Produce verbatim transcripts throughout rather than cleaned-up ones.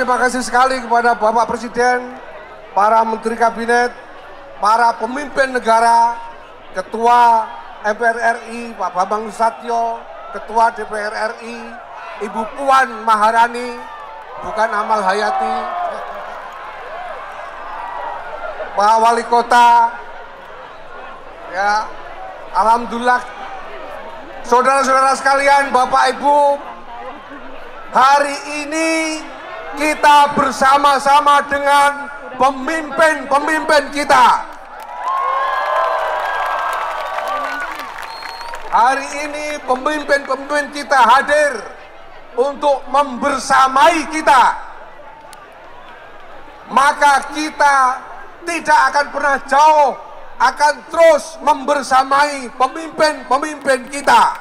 terima kasih sekali kepada Bapak Presiden, para Menteri Kabinet, para pemimpin negara, Ketua M P R R I Pak Bambang Satyo, Ketua D P R R I Ibu Puan Maharani, bukan Amal Hayati, Pak Wali Kota, ya, alhamdulillah, saudara-saudara sekalian, Bapak Ibu, hari ini kita bersama-sama dengan pemimpin-pemimpin kita. Hari ini pemimpin-pemimpin kita hadir untuk membersamai kita. Maka kita tidak akan pernah jauh, akan terus membersamai pemimpin-pemimpin kita.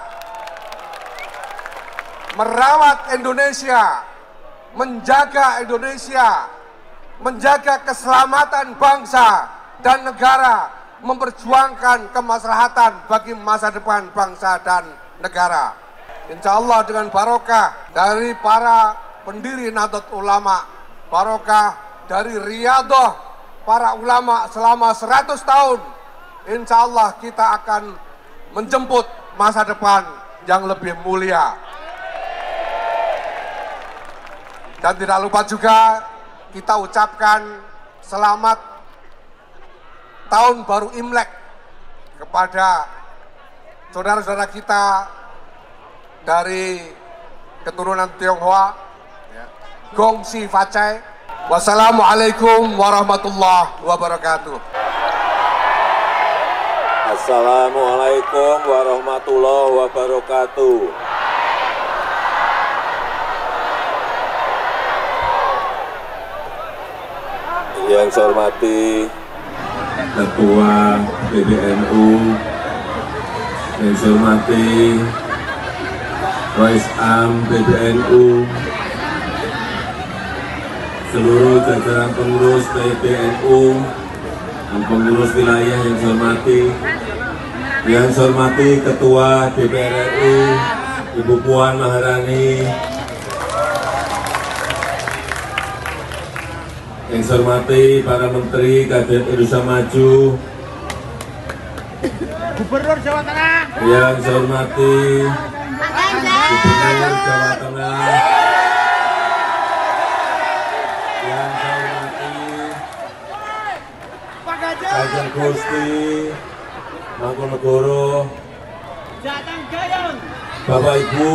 Merawat Indonesia, menjaga Indonesia, menjaga keselamatan bangsa dan negara, memperjuangkan kemaslahatan bagi masa depan bangsa dan negara. Insya Allah dengan barokah dari para pendiri Nahdlatul Ulama, barokah dari riyadoh para ulama selama seratus tahun, insya Allah kita akan menjemput masa depan yang lebih mulia. Dan tidak lupa juga kita ucapkan selamat tahun baru Imlek kepada saudara-saudara kita dari keturunan Tionghoa, Gongsi Facai. Wassalamualaikum warahmatullahi wabarakatuh. Assalamualaikum warahmatullahi wabarakatuh. Yang saya hormati Ketua P B N U, yang saya hormati Rais Am P B N U, seluruh jajaran pengurus P B N U dan pengurus wilayah yang saya hormati, yang saya hormati Ketua D P R R I Ibu Puan Maharani, yang saya hormati para Menteri Kabinet Indonesia Maju, Gubernur Jawa Tengah, yang saya hormati Gubernur Jawa Tengah, yang saya hormati Kanjeng Gusti Mangkunegoro, Bapak Ibu,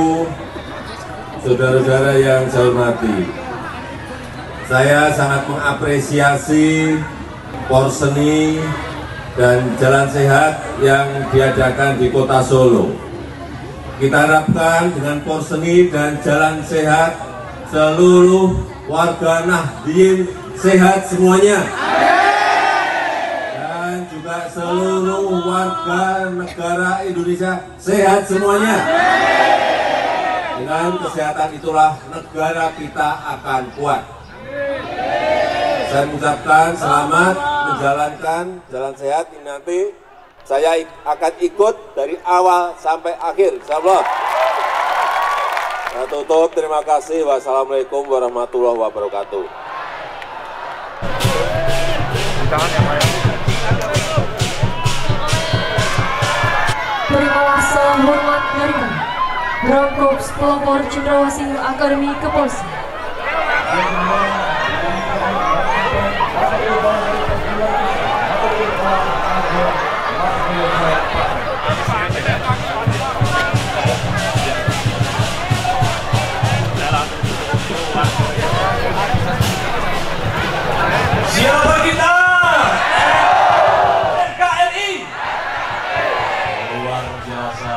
saudara-saudara yang saya hormati. Saya sangat mengapresiasi Porseni dan Jalan Sehat yang diadakan di Kota Solo. Kita harapkan dengan Porseni dan Jalan Sehat seluruh warga Nahdliyin sehat semuanya. Dan juga seluruh warga negara Indonesia sehat semuanya. Dengan kesehatan itulah negara kita akan kuat. Saya mengucapkan selamat menjalankan Jalan Sehat ini, nanti saya akan ikut dari awal sampai akhir, insyaallah. Saya tutup, terima kasih. Wassalamualaikum warahmatullahi wabarakatuh. Terimalah sehormat darimu Brangkops Pelopor Cendrawasih Akademi Kepolisian. Siapa kita? N K R I. Luar biasa.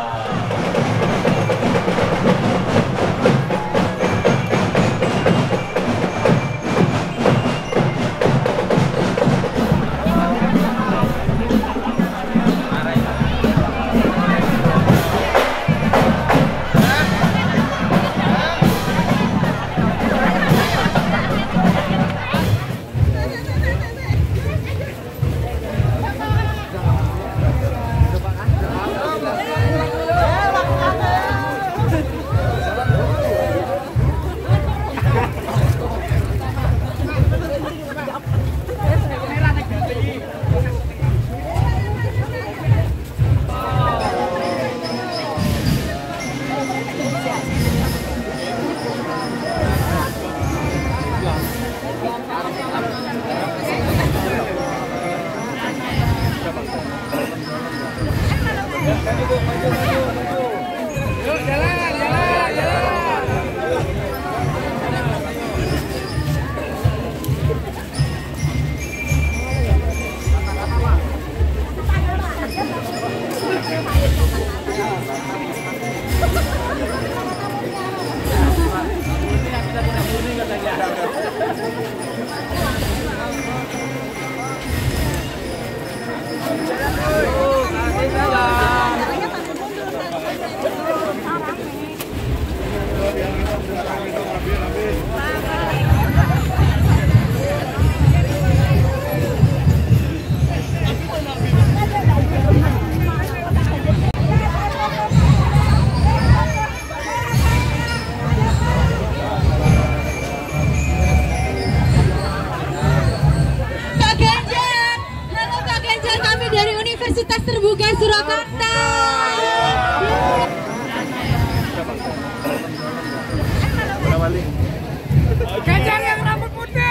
Terbuka Surakarta. Ganjar yang rambut putih.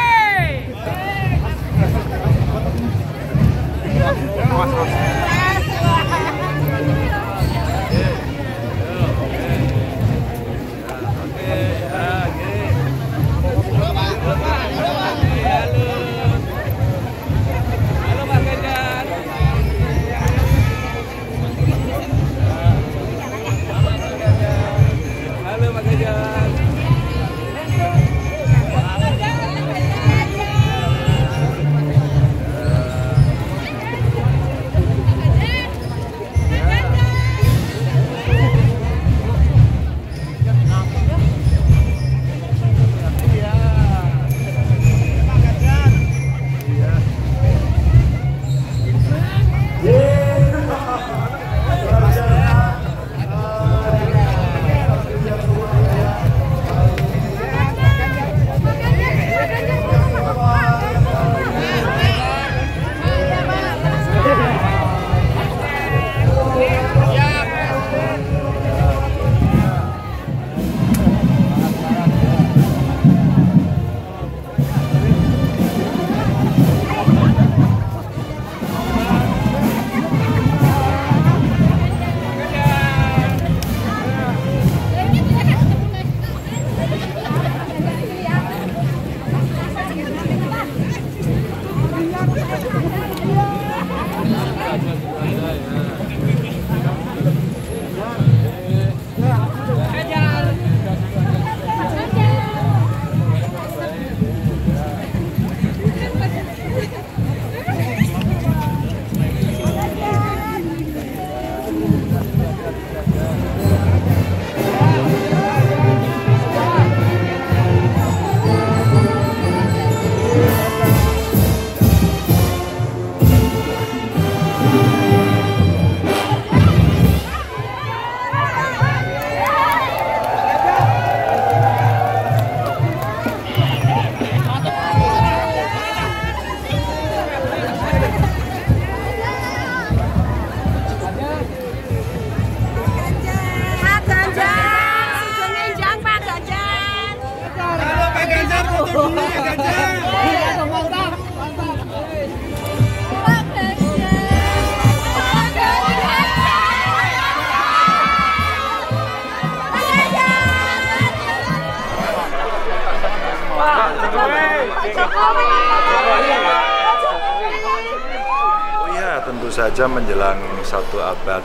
Oh ya, tentu saja menjelang satu abad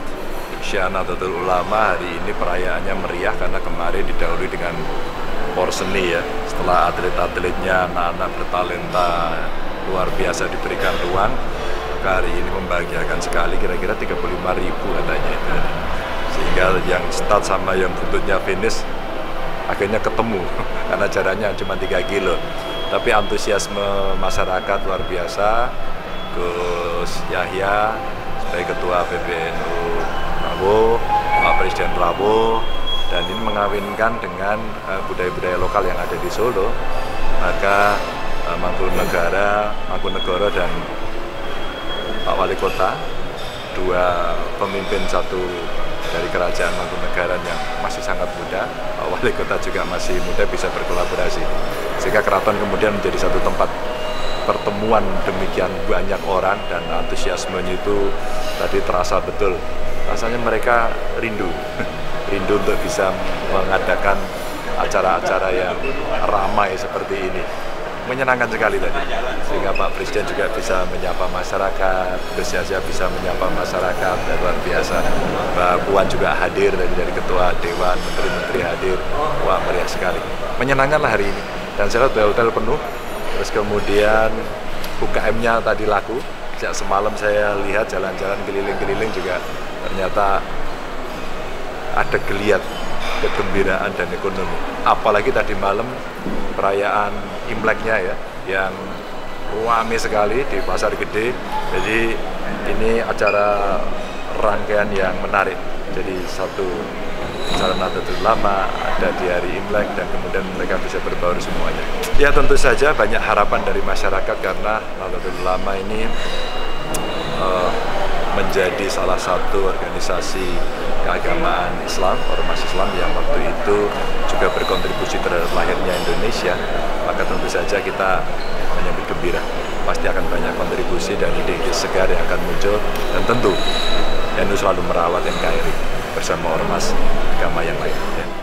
Nahdlatul Ulama hari ini perayaannya meriah karena kemarin didahului dengan Porseni ya. Setelah atlet-atletnya, anak-anak bertalenta luar biasa diberikan ruang, maka hari ini membahagiakan sekali, kira-kira tiga puluh lima ribu katanya itu. Sehingga yang start sama yang buntutnya finish akhirnya ketemu karena jaraknya cuma tiga kilo. Tapi antusiasme masyarakat luar biasa. Gus Yahya sebagai Ketua P B N U Prabowo, Pak Presiden Prabowo, dan ini mengawinkan dengan budaya-budaya uh, lokal yang ada di Solo. Maka uh, Mangkunegara, Mangkunegoro dan Pak Wali Kota, dua pemimpin, satu dari kerajaan Mangkunegara yang masih sangat muda, Pak Wali Kota juga masih muda, bisa berkolaborasi. Sehingga keraton kemudian menjadi satu tempat pertemuan demikian banyak orang, dan antusiasmenya itu tadi terasa betul. Rasanya mereka rindu, rindu untuk bisa mengadakan acara-acara yang ramai seperti ini. Menyenangkan sekali tadi, sehingga Pak Presiden juga bisa menyapa masyarakat, Gus Yahya bisa menyapa masyarakat, dan luar biasa. Mbak Puan juga hadir dari, dari Ketua Dewan, Menteri-Menteri hadir. Wah, meriah sekali. Menyenangkanlah hari ini. Dan saya lihat hotel penuh, terus kemudian U K M-nya tadi laku. Sejak semalam saya lihat jalan-jalan keliling-keliling juga ternyata ada geliat kegembiraan dan ekonomi. Apalagi tadi malam perayaan Imleknya ya, yang ramai sekali di Pasar Gede. Jadi ini acara rangkaian yang menarik. Jadi satu acara Nahdlatul Ulama ada di hari Imlek dan kemudian mereka bisa berbaur semuanya. Ya tentu saja banyak harapan dari masyarakat karena Nahdlatul Ulama ini uh, menjadi salah satu organisasi keagamaan Islam, ormas Islam yang waktu itu juga berkontribusi terhadap lahirnya Indonesia. Maka tentu saja kita menyambut gembira. Pasti akan banyak kontribusi dan ide-ide segar yang akan muncul. Dan tentu, N U selalu merawat N K R I bersama ormas agama yang lain.